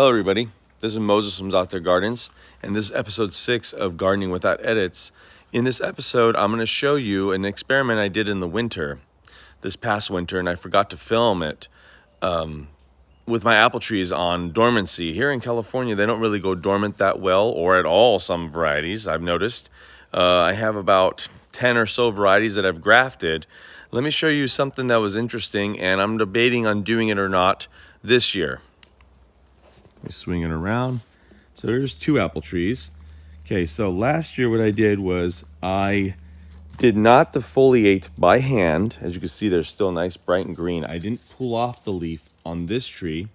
Hello everybody, this is Moses from Zaatar Gardens, and this is episode 6 of Gardening Without Edits. In this episode, I'm going to show you an experiment I did in the winter, this past winter, and I forgot to film it with my apple trees on dormancy. Here in California, they don't really go dormant that well or at all, some varieties I've noticed. I have about 10 or so varieties that I've grafted. Let me show you something that was interesting, and I'm debating on doing it or not this year. Let me swing it around. So there's 2 apple trees. Okay, so last year what I did was I did not defoliate by hand. As you can see, they're still nice, bright and green. I didn't pull off the leaf on this tree,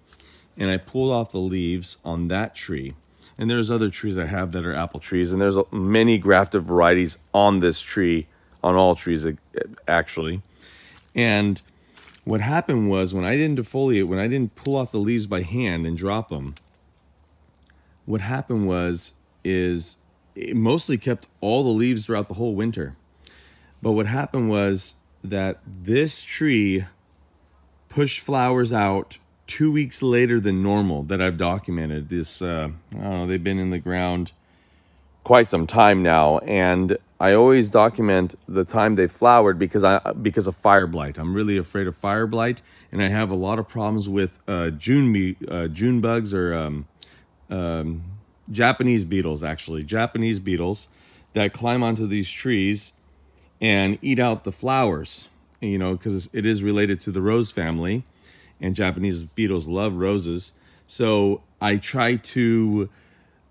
and I pulled off the leaves on that tree. And there's other trees I have that are apple trees, and there's many grafted varieties on this tree, on all trees actually. And what happened was when I didn't defoliate, when I didn't pull off the leaves by hand and drop them, what happened was is it mostly kept all the leaves throughout the whole winter. But what happened was that this tree pushed flowers out 2 weeks later than normal that I've documented. This, I don't know, they've been in the ground quite some time now, and I always document the time they flowered because of fire blight. I'm really afraid of fire blight, and I have a lot of problems with June bugs or Japanese beetles, actually. Japanese beetles that climb onto these trees and eat out the flowers, you know, because it is related to the rose family, and Japanese beetles love roses. So I try to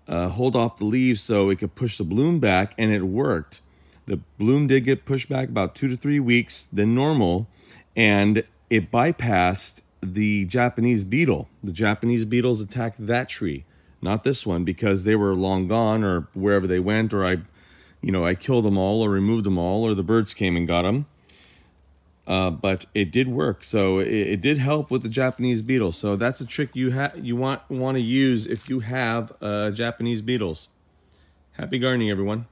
hold off the leaves so it could push the bloom back, and it worked. The bloom did get pushed back about 2 to 3 weeks than normal, and it bypassed the Japanese beetle. The Japanese beetles attacked that tree, not this one, because they were long gone or wherever they went, or I killed them all or removed them all, or the birds came and got them. But it did work, so it did help with the Japanese beetles. So that's a trick you want to use if you have Japanese beetles. Happy gardening, everyone.